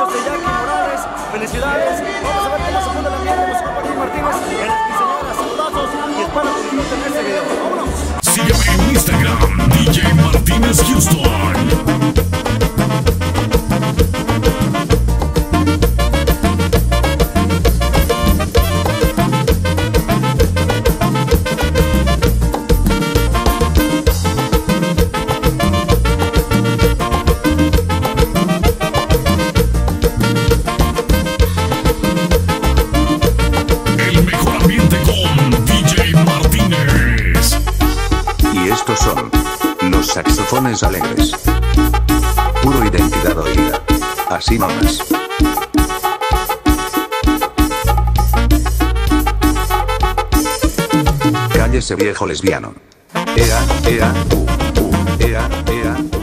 cumpleaños de Jackie Morales. Felicidades. Vamos a ver cómo se pone el ambiente con su compa Jackie Martínez. En las quinceañeras, saludazos y espero que disfruten este video. ¡Vámonos! Sígueme en Instagram, DJ Martínez Houston. Estos son los saxofones alegres. Puro identidad oída. Así nomás. Cállese viejo lesbiano. Ea, ea, ea, ea.